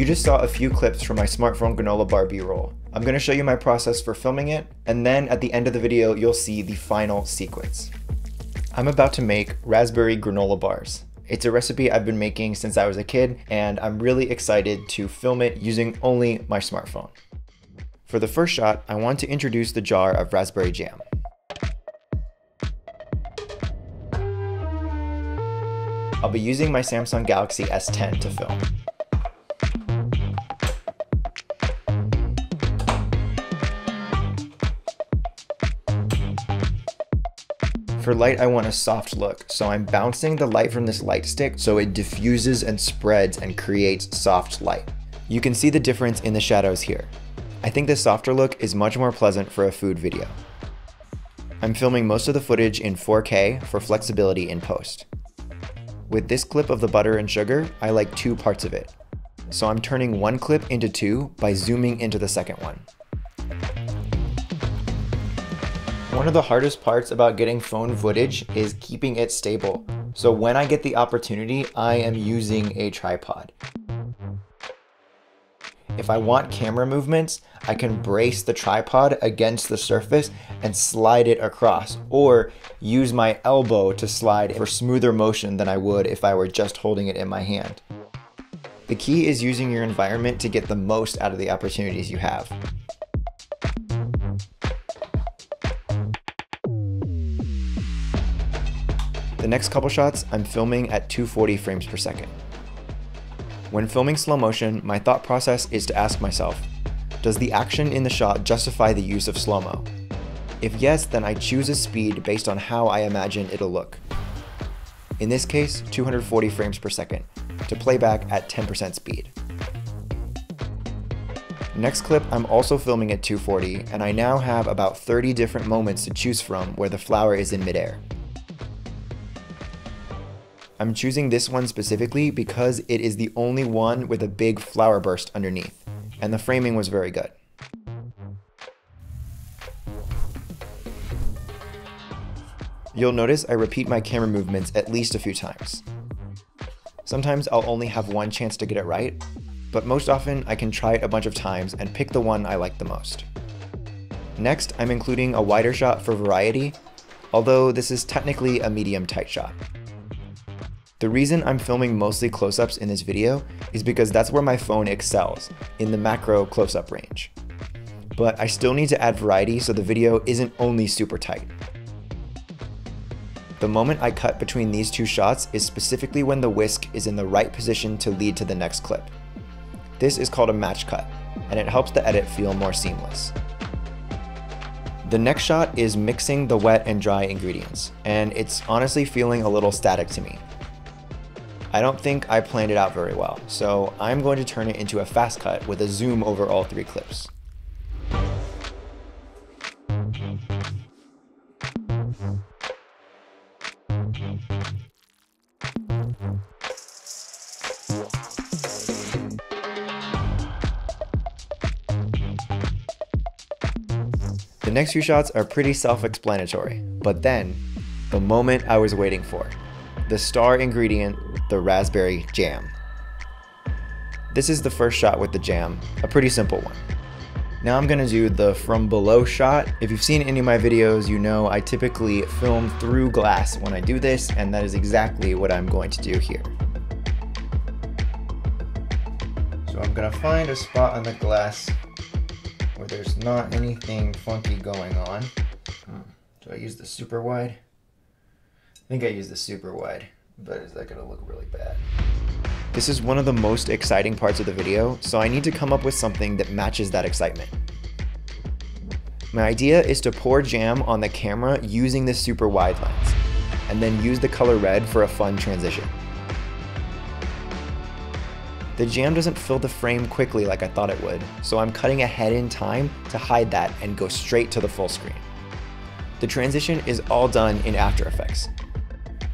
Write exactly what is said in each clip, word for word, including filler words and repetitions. You just saw a few clips from my smartphone granola bar B-roll. I'm going to show you my process for filming it, and then at the end of the video, you'll see the final sequence. I'm about to make raspberry granola bars. It's a recipe I've been making since I was a kid, and I'm really excited to film it using only my smartphone. For the first shot, I want to introduce the jar of raspberry jam. I'll be using my Samsung Galaxy S ten to film. For light, I want a soft look, so I'm bouncing the light from this light stick so it diffuses and spreads and creates soft light. You can see the difference in the shadows here. I think this softer look is much more pleasant for a food video. I'm filming most of the footage in four K for flexibility in post. With this clip of the butter and sugar, I like two parts of it. So I'm turning one clip into two by zooming into the second one. One of the hardest parts about getting phone footage is keeping it stable. So when I get the opportunity, I am using a tripod. If I want camera movements, I can brace the tripod against the surface and slide it across, or use my elbow to slide for smoother motion than I would if I were just holding it in my hand. The key is using your environment to get the most out of the opportunities you have. The next couple shots, I'm filming at two forty frames per second. When filming slow motion, my thought process is to ask myself, does the action in the shot justify the use of slow-mo? If yes, then I choose a speed based on how I imagine it'll look. In this case, two forty frames per second, to playback at ten percent speed. Next clip, I'm also filming at two forty, and I now have about thirty different moments to choose from where the flower is in midair. I'm choosing this one specifically because it is the only one with a big flower burst underneath, and the framing was very good. You'll notice I repeat my camera movements at least a few times. Sometimes I'll only have one chance to get it right, but most often I can try it a bunch of times and pick the one I like the most. Next, I'm including a wider shot for variety, although this is technically a medium tight shot. The reason I'm filming mostly close-ups in this video is because that's where my phone excels, in the macro close-up range. But I still need to add variety so the video isn't only super tight. The moment I cut between these two shots is specifically when the whisk is in the right position to lead to the next clip. This is called a match cut, and it helps the edit feel more seamless. The next shot is mixing the wet and dry ingredients, and it's honestly feeling a little static to me. I don't think I planned it out very well, so I'm going to turn it into a fast cut with a zoom over all three clips. The next few shots are pretty self-explanatory, but then, the moment I was waiting for, the star ingredient, the raspberry jam. This is the first shot with the jam, a pretty simple one. Now I'm gonna do the from below shot. If you've seen any of my videos, you know I typically film through glass when I do this, and that is exactly what I'm going to do here. So I'm gonna find a spot on the glass where there's not anything funky going on. Hmm. Do I use the super wide? I think I use the super wide. But is that gonna look really bad? This is one of the most exciting parts of the video, so I need to come up with something that matches that excitement. My idea is to pour jam on the camera using the super wide lens, and then use the color red for a fun transition. The jam doesn't fill the frame quickly like I thought it would, so I'm cutting ahead in time to hide that and go straight to the full screen. The transition is all done in After Effects.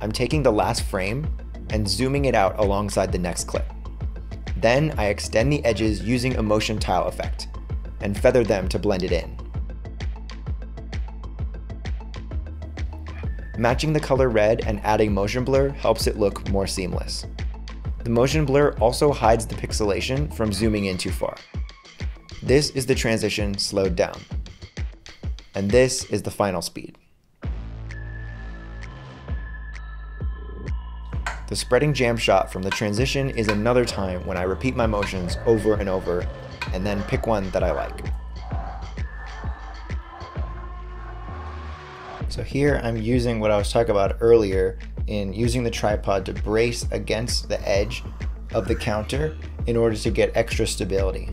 I'm taking the last frame and zooming it out alongside the next clip. Then I extend the edges using a motion tile effect and feather them to blend it in. Matching the color red and adding motion blur helps it look more seamless. The motion blur also hides the pixelation from zooming in too far. This is the transition slowed down. And this is the final speed. The spreading jam shot from the transition is another time when I repeat my motions over and over and then pick one that I like. So here I'm using what I was talking about earlier in using the tripod to brace against the edge of the counter in order to get extra stability.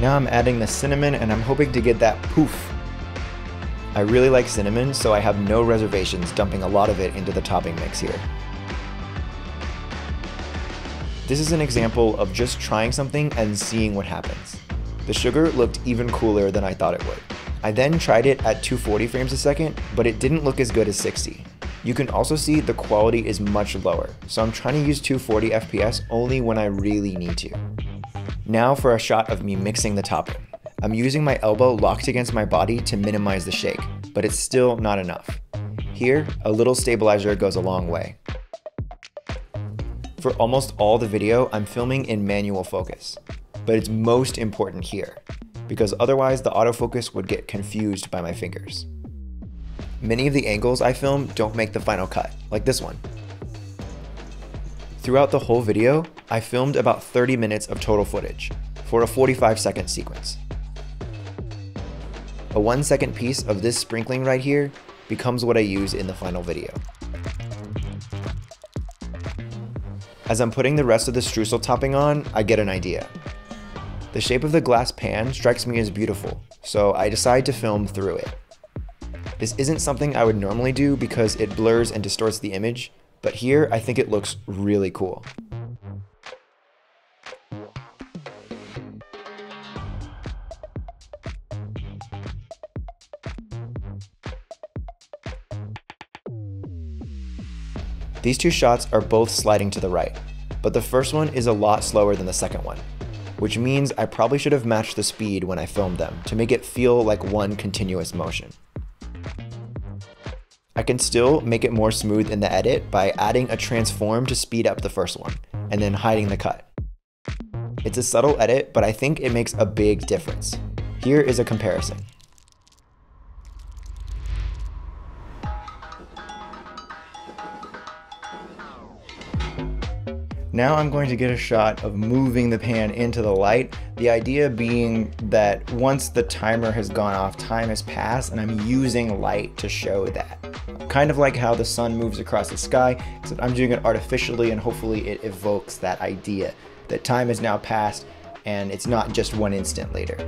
Now I'm adding the cinnamon and I'm hoping to get that poof. I really like cinnamon, so I have no reservations dumping a lot of it into the topping mix here. This is an example of just trying something and seeing what happens. The sugar looked even cooler than I thought it would. I then tried it at two forty frames a second, but it didn't look as good as sixty. You can also see the quality is much lower, so I'm trying to use two forty F P S only when I really need to. Now for a shot of me mixing the topping. I'm using my elbow locked against my body to minimize the shake, but it's still not enough. Here, a little stabilizer goes a long way. For almost all the video, I'm filming in manual focus, but it's most important here, because otherwise the autofocus would get confused by my fingers. Many of the angles I film don't make the final cut, like this one. Throughout the whole video, I filmed about thirty minutes of total footage for a forty-five second sequence. A one second piece of this sprinkling right here becomes what I use in the final video. As I'm putting the rest of the streusel topping on, I get an idea. The shape of the glass pan strikes me as beautiful, so I decide to film through it. This isn't something I would normally do because it blurs and distorts the image, but here, I think it looks really cool. These two shots are both sliding to the right, but the first one is a lot slower than the second one, which means I probably should have matched the speed when I filmed them to make it feel like one continuous motion. I can still make it more smooth in the edit by adding a transform to speed up the first one, and then hiding the cut. It's a subtle edit, but I think it makes a big difference. Here is a comparison. Now I'm going to get a shot of moving the pan into the light. The idea being that once the timer has gone off, time has passed and I'm using light to show that. Kind of like how the sun moves across the sky, except I'm doing it artificially and hopefully it evokes that idea that time has now passed and it's not just one instant later.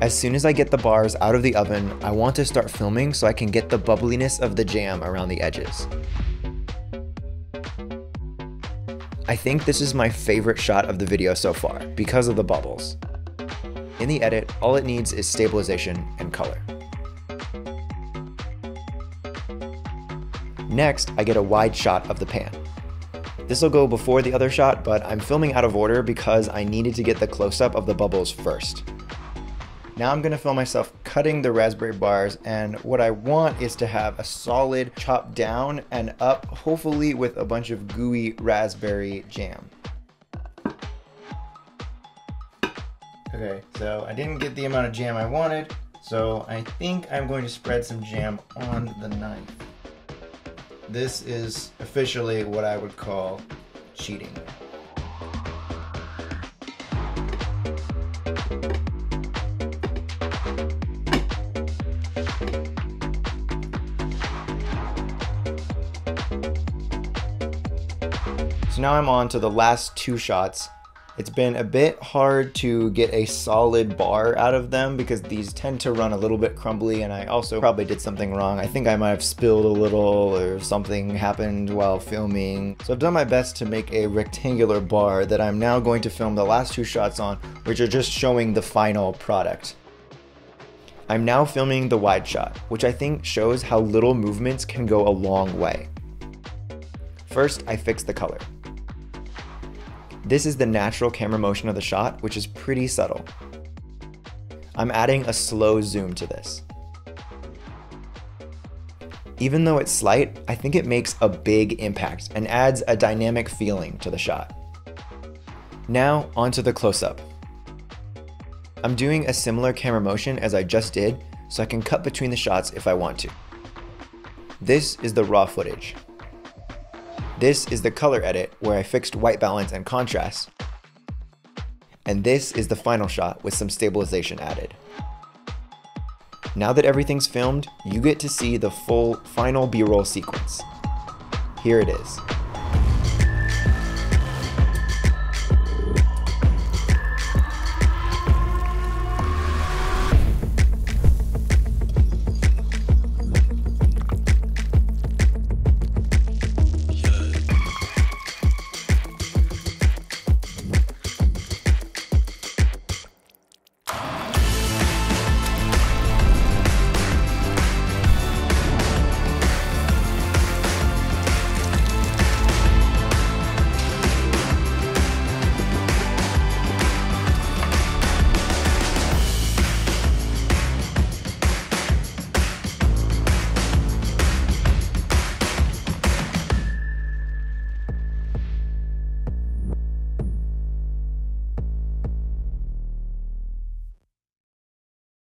As soon as I get the bars out of the oven, I want to start filming so I can get the bubbliness of the jam around the edges. I think this is my favorite shot of the video so far because of the bubbles. In the edit, all it needs is stabilization and color. Next, I get a wide shot of the pan. This'll go before the other shot, but I'm filming out of order because I needed to get the close-up of the bubbles first. Now I'm gonna film myself cutting the raspberry bars, and what I want is to have a solid chop down and up, hopefully with a bunch of gooey raspberry jam. Okay, so I didn't get the amount of jam I wanted, so I think I'm going to spread some jam on the knife. This is officially what I would call cheating. So now I'm on to the last two shots. It's been a bit hard to get a solid bar out of them because these tend to run a little bit crumbly, and I also probably did something wrong. I think I might have spilled a little or something happened while filming. So I've done my best to make a rectangular bar that I'm now going to film the last two shots on, which are just showing the final product. I'm now filming the wide shot, which I think shows how little movements can go a long way. First, I fix the color. This is the natural camera motion of the shot, which is pretty subtle. I'm adding a slow zoom to this. Even though it's slight, I think it makes a big impact and adds a dynamic feeling to the shot. Now, onto the close-up. I'm doing a similar camera motion as I just did, so I can cut between the shots if I want to. This is the raw footage. This is the color edit where I fixed white balance and contrast. And this is the final shot with some stabilization added. Now that everything's filmed, you get to see the full final B-roll sequence. Here it is.